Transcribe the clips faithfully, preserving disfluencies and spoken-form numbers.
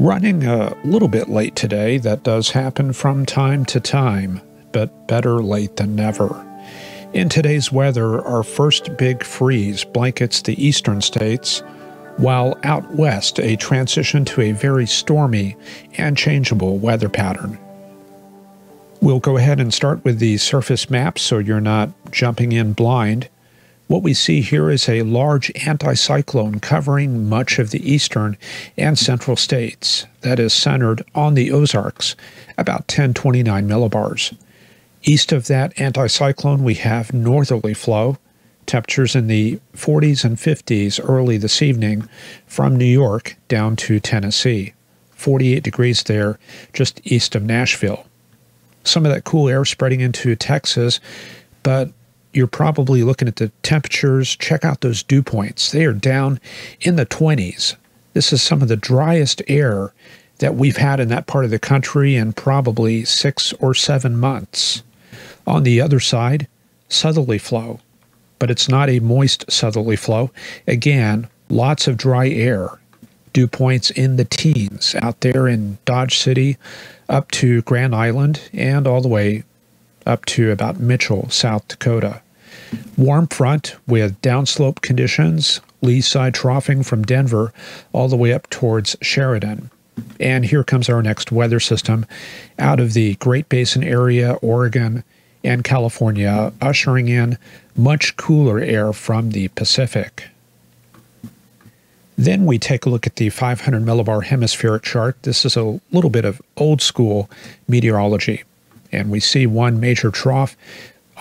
Running a little bit late today. That does happen from time to time, but better late than never. In today's weather, our first big freeze blankets the eastern states, while out west a transition to a very stormy and changeable weather pattern. We'll go ahead and start with the surface map so you're not jumping in blind. What we see here is a large anticyclone covering much of the eastern and central states that is centered on the Ozarks, about ten twenty-nine millibars. East of that anticyclone, we have northerly flow, temperatures in the forties and fifties early this evening from New York down to Tennessee, forty-eight degrees there just east of Nashville. Some of that cool air spreading into Texas, but you're probably looking at the temperatures. Check out those dew points. They are down in the twenties. This is some of the driest air that we've had in that part of the country in probably six or seven months. On the other side, southerly flow, but it's not a moist southerly flow. Again, lots of dry air. Dew points in the teens out there in Dodge City, up to Grand Island, and all the way up to about Mitchell, South Dakota. Warm front with downslope conditions, lee side troughing from Denver all the way up towards Sheridan. And here comes our next weather system out of the Great Basin area, Oregon, and California, ushering in much cooler air from the Pacific. Then we take a look at the five hundred millibar hemispheric chart. This is a little bit of old school meteorology. And we see one major trough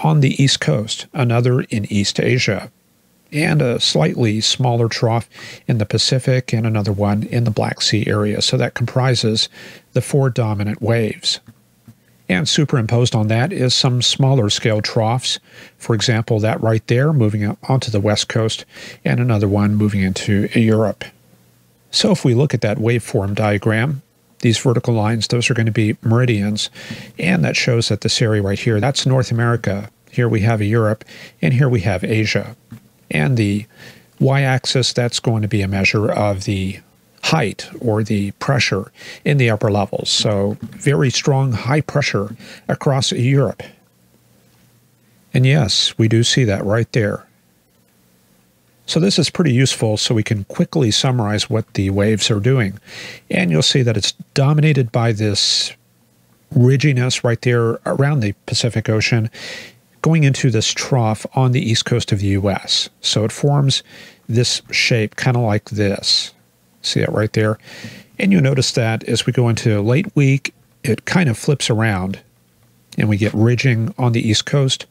on the East Coast, another in East Asia, and a slightly smaller trough in the Pacific and another one in the Black Sea area. So that comprises the four dominant waves. And superimposed on that is some smaller scale troughs. For example, that right there moving onto the West Coast and another one moving into Europe. So if we look at that waveform diagram, these vertical lines, those are going to be meridians, and that shows that this area right here, that's North America. Here we have Europe, and here we have Asia. And the y-axis, that's going to be a measure of the height or the pressure in the upper levels. So very strong high pressure across Europe. And yes, we do see that right there. So this is pretty useful, so we can quickly summarize what the waves are doing. And you'll see that it's dominated by this ridginess right there around the Pacific Ocean, going into this trough on the east coast of the U S. So it forms this shape kind of like this. See that right there? And you notice that as we go into late week, it kind of flips around and we get ridging on the East Coast.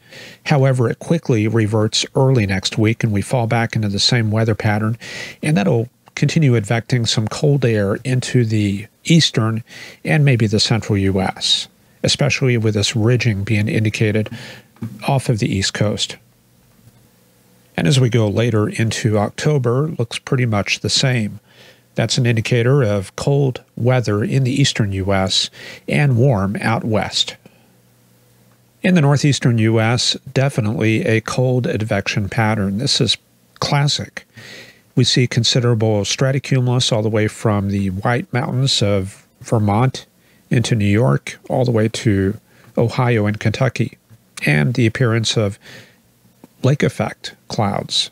However, it quickly reverts early next week and we fall back into the same weather pattern. And that'll continue advecting some cold air into the eastern and maybe the central U S, especially with this ridging being indicated off of the East Coast. And as we go later into October, it looks pretty much the same. That's an indicator of cold weather in the eastern U S and warm out west. In the northeastern U S, definitely a cold advection pattern. This is classic. We see considerable stratocumulus all the way from the White Mountains of Vermont into New York, all the way to Ohio and Kentucky, and the appearance of lake effect clouds.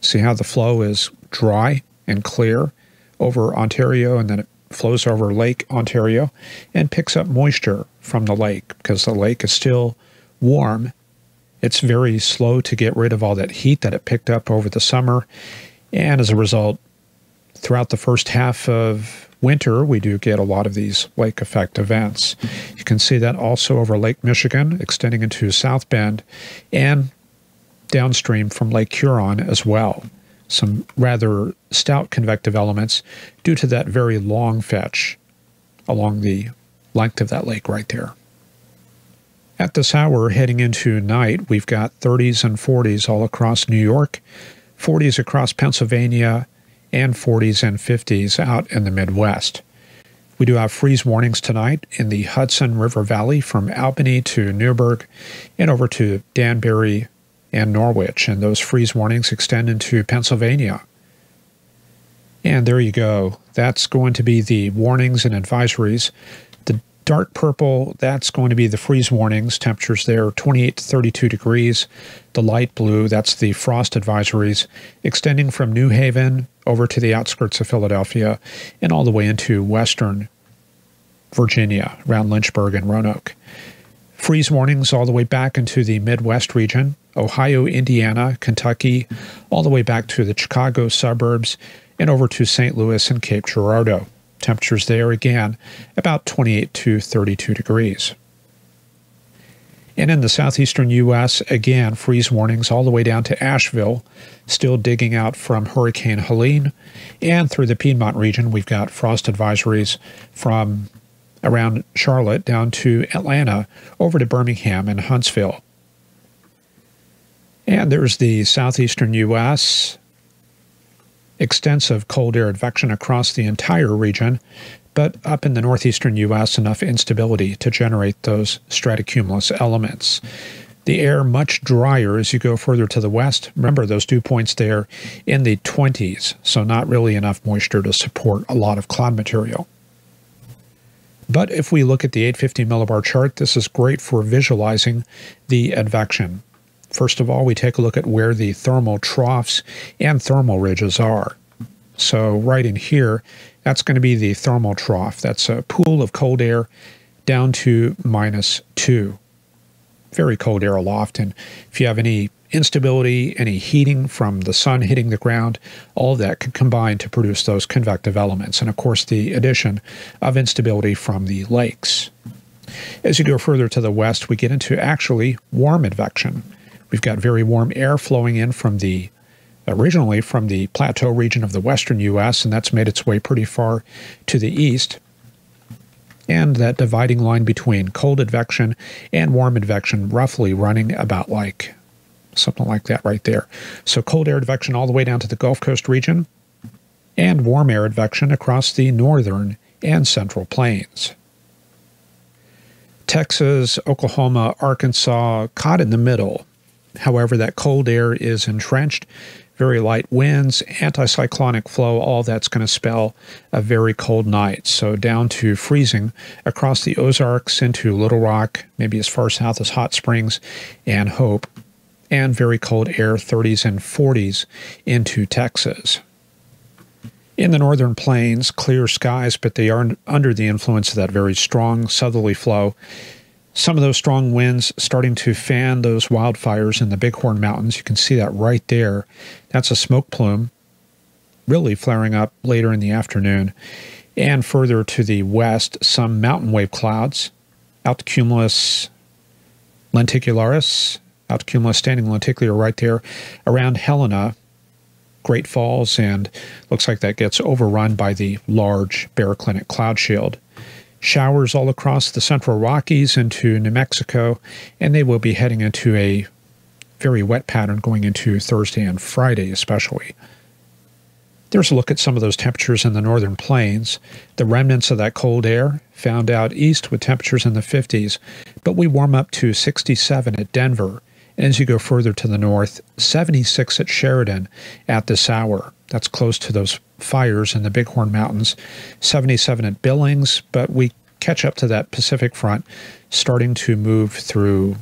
See how the flow is dry and clear over Ontario, and then it flows over Lake Ontario and picks up moisture from the lake because the lake is still warm. It's very slow to get rid of all that heat that it picked up over the summer. And as a result, throughout the first half of winter, we do get a lot of these lake effect events. You can see that also over Lake Michigan, extending into South Bend and downstream from Lake Huron as well. Some rather stout convective elements due to that very long fetch along the length of that lake right there. At this hour, heading into night, we've got thirties and forties all across New York, forties across Pennsylvania, and forties and fifties out in the Midwest. We do have freeze warnings tonight in the Hudson River Valley from Albany to Newburgh and over to Danbury and Norwich, and those freeze warnings extend into Pennsylvania. And there you go. That's going to be the warnings and advisories. The dark purple, that's going to be the freeze warnings. Temperatures there, twenty-eight to thirty-two degrees. The light blue, that's the frost advisories, extending from New Haven over to the outskirts of Philadelphia and all the way into western Virginia, around Lynchburg and Roanoke. Freeze warnings all the way back into the Midwest region, Ohio, Indiana, Kentucky, all the way back to the Chicago suburbs and over to Saint Louis and Cape Girardeau. Temperatures there again about twenty-eight to thirty-two degrees. And in the southeastern U S, again, freeze warnings all the way down to Asheville, still digging out from Hurricane Helene. And through the Piedmont region, we've got frost advisories from around Charlotte down to Atlanta, over to Birmingham and Huntsville. And there's the southeastern U S, extensive cold air advection across the entire region, but up in the northeastern U S, enough instability to generate those stratocumulus elements. The air much drier as you go further to the west. Remember those dew points there in the twenties, so not really enough moisture to support a lot of cloud material. But if we look at the eight hundred fifty millibar chart, this is great for visualizing the advection. First of all, we take a look at where the thermal troughs and thermal ridges are. So right in here, that's going to be the thermal trough. That's a pool of cold air down to minus two. Very cold air aloft. And if you have any instability, any heating from the sun hitting the ground, all of that could combine to produce those convective elements. And of course, the addition of instability from the lakes. As you go further to the west, we get into actually warm advection. We've got very warm air flowing in from the originally from the plateau region of the western U S, and that's made its way pretty far to the east. And that dividing line between cold advection and warm advection roughly running about like something like that right there. So cold air advection all the way down to the Gulf Coast region and warm air advection across the northern and central plains. Texas, Oklahoma, Arkansas, caught in the middle. However, that cold air is entrenched. Very light winds, anticyclonic flow, all that's going to spell a very cold night. So down to freezing across the Ozarks into Little Rock, maybe as far south as Hot Springs and Hope, and very cold air, thirties and forties into Texas. In the northern plains, clear skies, but they are under the influence of that very strong southerly flow. Some of those strong winds starting to fan those wildfires in the Bighorn Mountains. You can see that right there. That's a smoke plume really flaring up later in the afternoon. And further to the west, some mountain wave clouds, altocumulus lenticularis, altocumulus standing lenticular right there around Helena, Great Falls, and looks like that gets overrun by the large baroclinic cloud shield. Showers all across the central Rockies into New Mexico, and they will be heading into a very wet pattern going into Thursday and Friday especially. There's a look at some of those temperatures in the northern plains. The remnants of that cold air found out east with temperatures in the fifties, but we warm up to sixty-seven at Denver. And as you go further to the north, seventy-six at Sheridan at this hour. That's close to those fires in the Bighorn Mountains. seventy-seven at Billings, but we catch up to that Pacific front, starting to move through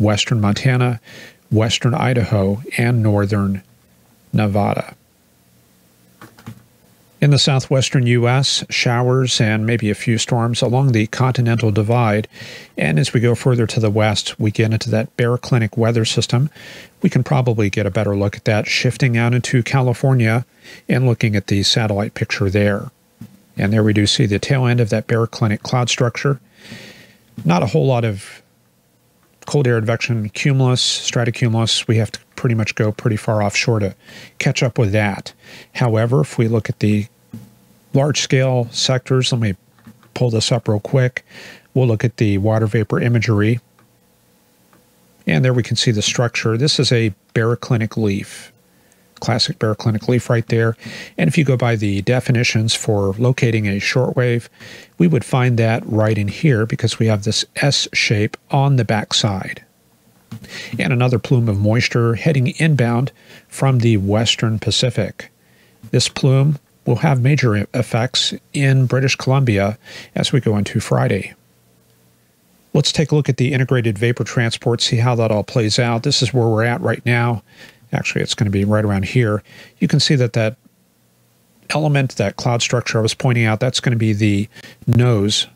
western Montana, western Idaho, and northern Nevada. In the southwestern U S, showers and maybe a few storms along the Continental Divide. And as we go further to the west, we get into that baroclinic weather system. We can probably get a better look at that shifting out into California and looking at the satellite picture there. And there we do see the tail end of that baroclinic cloud structure. Not a whole lot of cold air advection, cumulus, stratocumulus. We have to pretty much go pretty far offshore to catch up with that. However, if we look at the large-scale sectors, let me pull this up real quick. We'll look at the water vapor imagery. And there we can see the structure. This is a baroclinic leaf, classic baroclinic leaf right there. And if you go by the definitions for locating a shortwave, we would find that right in here because we have this S shape on the backside. And another plume of moisture heading inbound from the western Pacific. This plume will have major effects in British Columbia as we go into Friday. Let's take a look at the integrated vapor transport, see how that all plays out. This is where we're at right now. Actually, it's going to be right around here. You can see that that element, that cloud structure I was pointing out, that's going to be the nose,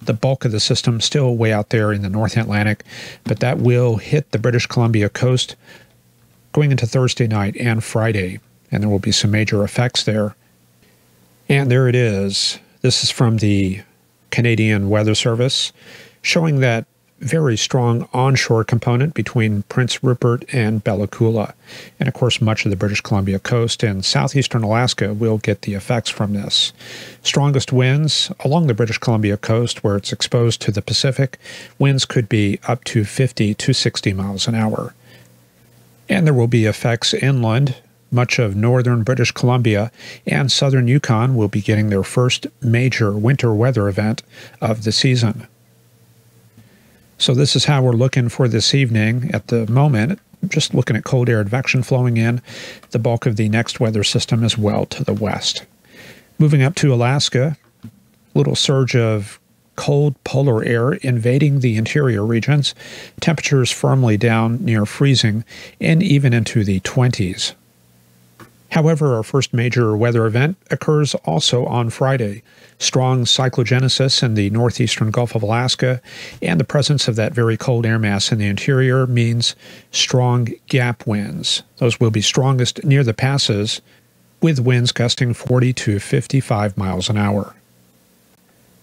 the bulk of the system, still way out there in the North Atlantic, but that will hit the British Columbia coast going into Thursday night and Friday, and there will be some major effects there. And there it is. This is from the Canadian Weather Service, showing that very strong onshore component between Prince Rupert and Bella Coola. And of course, much of the British Columbia coast and southeastern Alaska will get the effects from this. Strongest winds along the British Columbia coast, where it's exposed to the Pacific, winds could be up to fifty to sixty miles an hour. And there will be effects inland. Much of northern British Columbia and southern Yukon will be getting their first major winter weather event of the season. So this is how we're looking for this evening at the moment. Just looking at cold air advection flowing in. The bulk of the next weather system is well to the west. Moving up to Alaska, little surge of cold polar air invading the interior regions. Temperatures firmly down near freezing and even into the twenties. However, our first major weather event occurs also on Friday. Strong cyclogenesis in the northeastern Gulf of Alaska, and the presence of that very cold air mass in the interior means strong gap winds. Those will be strongest near the passes, with winds gusting forty to fifty-five miles an hour.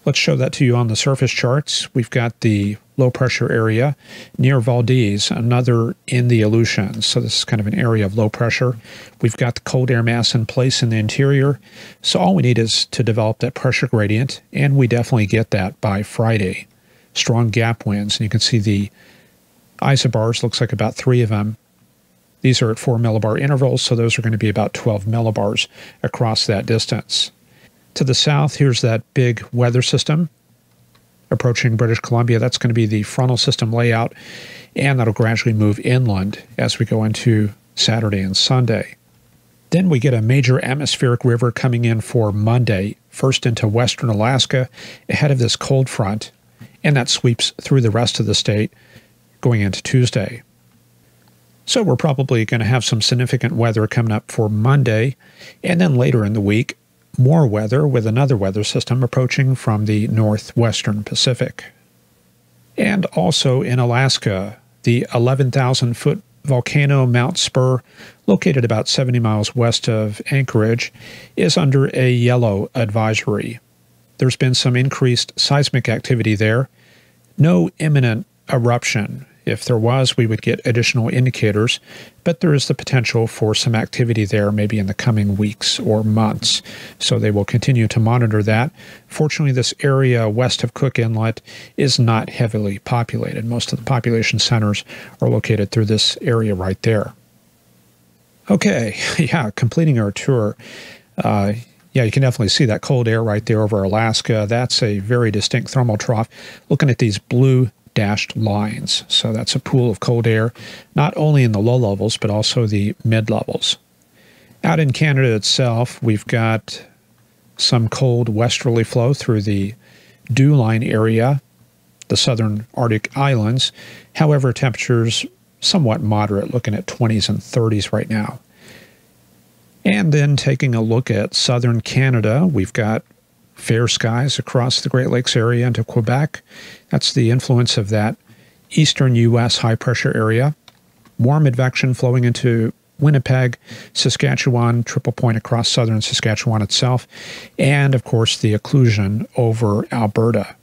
Let's show that to you on the surface charts. We've got the low pressure area near Valdez, another in the Aleutians. So this is kind of an area of low pressure. We've got the cold air mass in place in the interior. So all we need is to develop that pressure gradient, and we definitely get that by Friday. Strong gap winds, and you can see the isobars, looks like about three of them. These are at four millibar intervals, so those are going to be about twelve millibars across that distance. To the south, here's that big weather system approaching British Columbia. That's going to be the frontal system layout, and that'll gradually move inland as we go into Saturday and Sunday. Then we get a major atmospheric river coming in for Monday, first into western Alaska, ahead of this cold front, and that sweeps through the rest of the state going into Tuesday. So we're probably going to have some significant weather coming up for Monday, and then later in the week, more weather with another weather system approaching from the northwestern Pacific. And also in Alaska, the eleven thousand foot volcano Mount Spurr, located about seventy miles west of Anchorage, is under a yellow advisory. There's been some increased seismic activity there. No imminent eruption. If there was, we would get additional indicators, but there is the potential for some activity there maybe in the coming weeks or months. So they will continue to monitor that. Fortunately, this area west of Cook Inlet is not heavily populated. Most of the population centers are located through this area right there. Okay, yeah, completing our tour. Uh, Yeah, you can definitely see that cold air right there over Alaska. That's a very distinct thermal trough. Looking at these blue dashed lines. So that's a pool of cold air, not only in the low levels, but also the mid levels. Out in Canada itself, we've got some cold westerly flow through the dew line area, the southern Arctic islands. However, temperatures somewhat moderate, looking at twenties and thirties right now. And then taking a look at southern Canada, we've got fair skies across the Great Lakes area into Quebec. That's the influence of that eastern U S high-pressure area. Warm advection flowing into Winnipeg, Saskatchewan, triple point across southern Saskatchewan itself, and, of course, the occlusion over Alberta.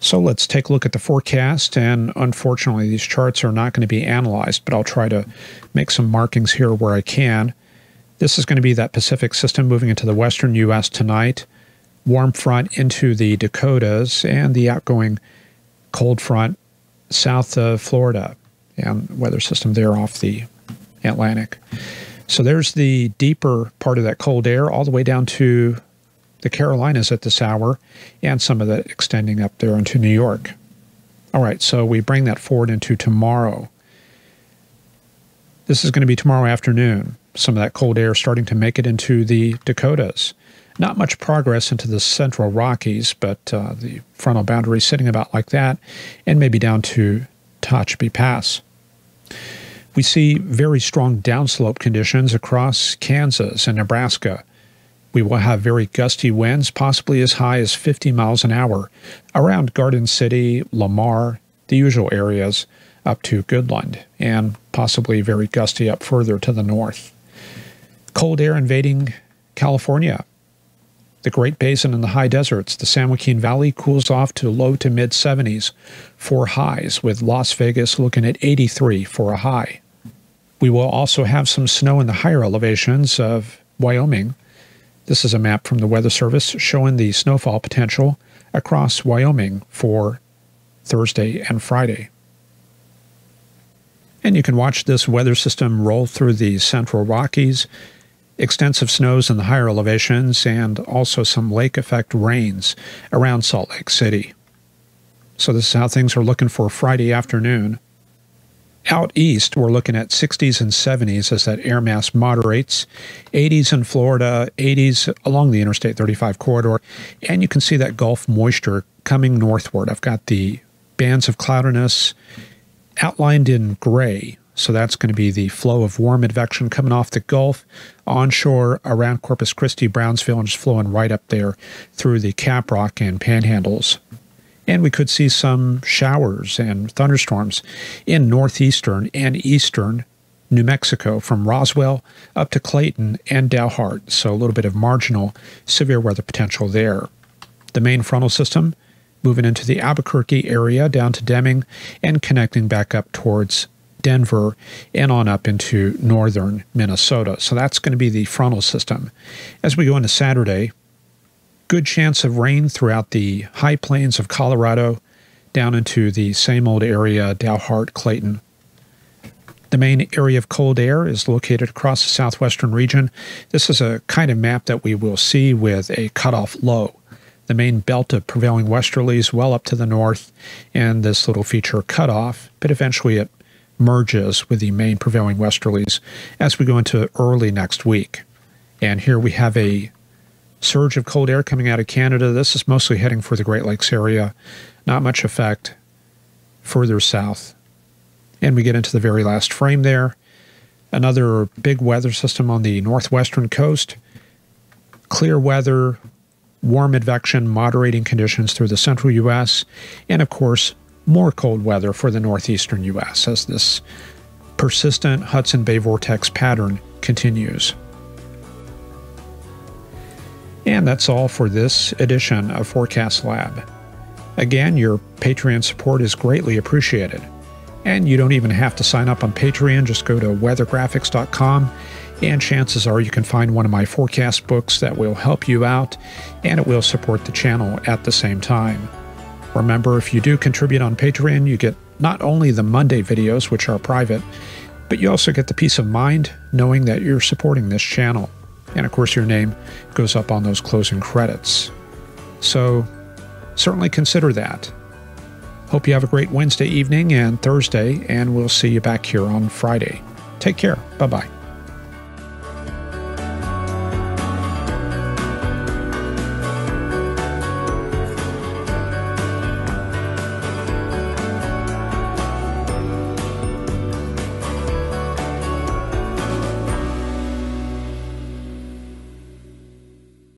So let's take a look at the forecast, and unfortunately, these charts are not going to be analyzed, but I'll try to make some markings here where I can. This is going to be that Pacific system moving into the western U S tonight, warm front into the Dakotas, and the outgoing cold front south of Florida, and weather system there off the Atlantic. So there's the deeper part of that cold air all the way down to the Carolinas at this hour, and some of that extending up there into New York. All right, so we bring that forward into tomorrow. This is going to be tomorrow afternoon. some of that cold air starting to make it into the Dakotas. Not much progress into the central Rockies, but uh, the frontal boundary sitting about like that, and maybe down to Tehachapi Pass. We see very strong downslope conditions across Kansas and Nebraska. We will have very gusty winds, possibly as high as fifty miles an hour, around Garden City, Lamar, the usual areas, up to Goodland, and possibly very gusty up further to the north. Cold air invading California. The Great Basin and the high deserts, the San Joaquin Valley cools off to low to mid seventies for highs, with Las Vegas looking at eighty-three for a high. We will also have some snow in the higher elevations of Wyoming. This is a map from the Weather Service showing the snowfall potential across Wyoming for Thursday and Friday. And you can watch this weather system roll through the central Rockies. Extensive snows in the higher elevations, and also some lake effect rains around Salt Lake City. So this is how things are looking for Friday afternoon. Out east, we're looking at sixties and seventies as that air mass moderates. eighties in Florida, eighties along the Interstate thirty-five corridor. And you can see that Gulf moisture coming northward. I've got the bands of cloudiness outlined in gray. So that's going to be the flow of warm advection coming off the Gulf, onshore around Corpus Christi, Brownsville, and just flowing right up there through the Caprock and Panhandles. And we could see some showers and thunderstorms in northeastern and eastern New Mexico, from Roswell up to Clayton and Dalhart. So a little bit of marginal severe weather potential there. The main frontal system moving into the Albuquerque area, down to Deming, and connecting back up towards Denver and on up into northern Minnesota. So that's going to be the frontal system. As we go into Saturday, good chance of rain throughout the high plains of Colorado, down into the same old area, Dalhart, Clayton. The main area of cold air is located across the southwestern region. This is a kind of map that we will see with a cutoff low. The main belt of prevailing westerlies well up to the north, and this little feature cutoff, but eventually it merges with the main prevailing westerlies as we go into early next week. And here we have a surge of cold air coming out of Canada. This is mostly heading for the Great Lakes area. Not much effect further south. And we get into the very last frame there. Another big weather system on the northwestern coast. Clear weather, warm advection, moderating conditions through the central U S, and of course, more cold weather for the northeastern U S as this persistent Hudson Bay vortex pattern continues. And that's all for this edition of Forecast Lab. Again, your Patreon support is greatly appreciated. And you don't even have to sign up on Patreon. Just go to weather graphics dot com, and chances are you can find one of my forecast books that will help you out, and it will support the channel at the same time. Remember, if you do contribute on Patreon, you get not only the Monday videos, which are private, but you also get the peace of mind knowing that you're supporting this channel. And of course, your name goes up on those closing credits. So certainly consider that. Hope you have a great Wednesday evening and Thursday, and we'll see you back here on Friday. Take care. Bye-bye.